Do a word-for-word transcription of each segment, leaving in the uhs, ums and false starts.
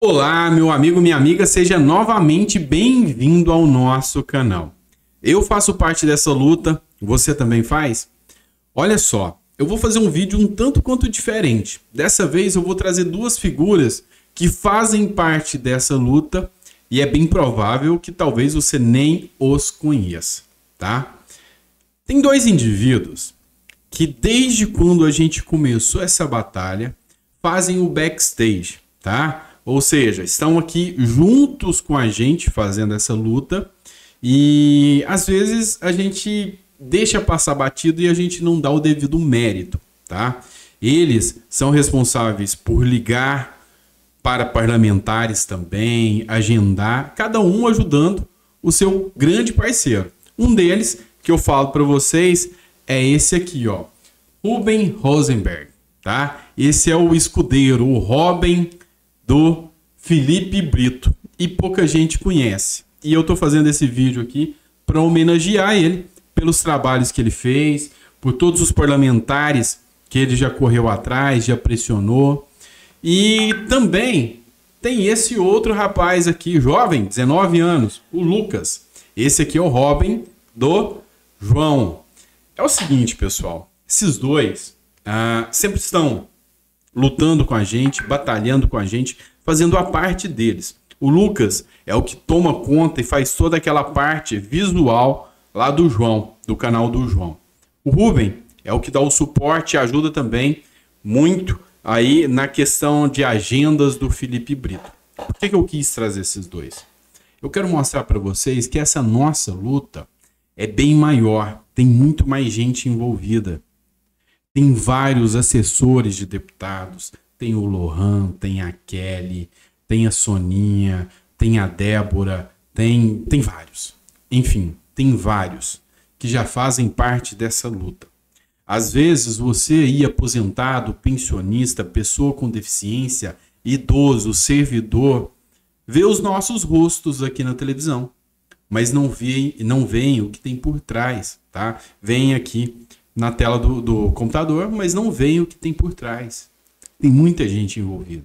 Olá, meu amigo, minha amiga, seja novamente bem-vindo ao nosso canal. Eu faço parte dessa luta, você também faz? Olha só, eu vou fazer um vídeo um tanto quanto diferente. Dessa vez eu vou trazer duas figuras que fazem parte dessa luta e é bem provável que talvez você nem os conheça, tá? Tem dois indivíduos que desde quando a gente começou essa batalha fazem o backstage, tá? Ou seja, estão aqui juntos com a gente fazendo essa luta e às vezes a gente deixa passar batido e a gente não dá o devido mérito, tá? Eles são responsáveis por ligar para parlamentares também, agendar, cada um ajudando o seu grande parceiro. Um deles, que eu falo para vocês, é esse aqui, ó, Rubem Rosenberg, tá? Esse é o escudeiro, o Robin do Felipe Brito, e pouca gente conhece. E eu tô fazendo esse vídeo aqui para homenagear ele pelos trabalhos que ele fez, por todos os parlamentares que ele já correu atrás, já pressionou. E também tem esse outro rapaz aqui, jovem, dezenove anos, o Lucas. Esse aqui é o Robin do João. É o seguinte, pessoal, esses dois ah, sempre estão lutando com a gente, batalhando com a gente, fazendo a parte deles. O Lucas é o que toma conta e faz toda aquela parte visual lá do João, do canal do João. O Rubem é o que dá o suporte e ajuda também muito aí na questão de agendas do Felipe Brito. Por que que eu quis trazer esses dois? Eu quero mostrar para vocês que essa nossa luta é bem maior, tem muito mais gente envolvida. Tem vários assessores de deputados, tem o Lohan, tem a Kelly, tem a Soninha, tem a Débora, tem, tem vários. Enfim, tem vários que já fazem parte dessa luta. Às vezes você aí aposentado, pensionista, pessoa com deficiência, idoso, servidor, vê os nossos rostos aqui na televisão, mas não vê, não vê o que tem por trás, tá? Vem aqui na tela do, do computador, mas não veem o que tem por trás. Tem muita gente envolvida.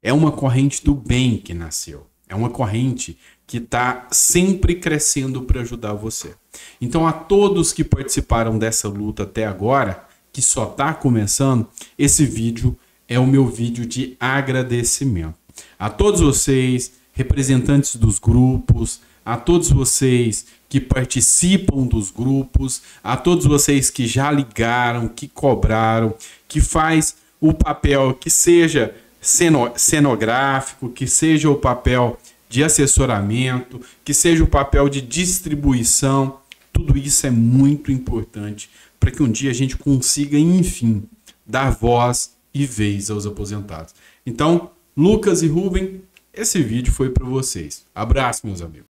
É uma corrente do bem que nasceu. É uma corrente que está sempre crescendo para ajudar você. Então, a todos que participaram dessa luta até agora, que só está começando, esse vídeo é o meu vídeo de agradecimento. A todos vocês, representantes dos grupos, a todos vocês que participam dos grupos, a todos vocês que já ligaram, que cobraram, que faz o papel que seja cenográfico, que seja o papel de assessoramento, que seja o papel de distribuição, tudo isso é muito importante para que um dia a gente consiga, enfim, dar voz e vez aos aposentados. Então, Lucas e Rubem, esse vídeo foi para vocês. Abraço, meus amigos.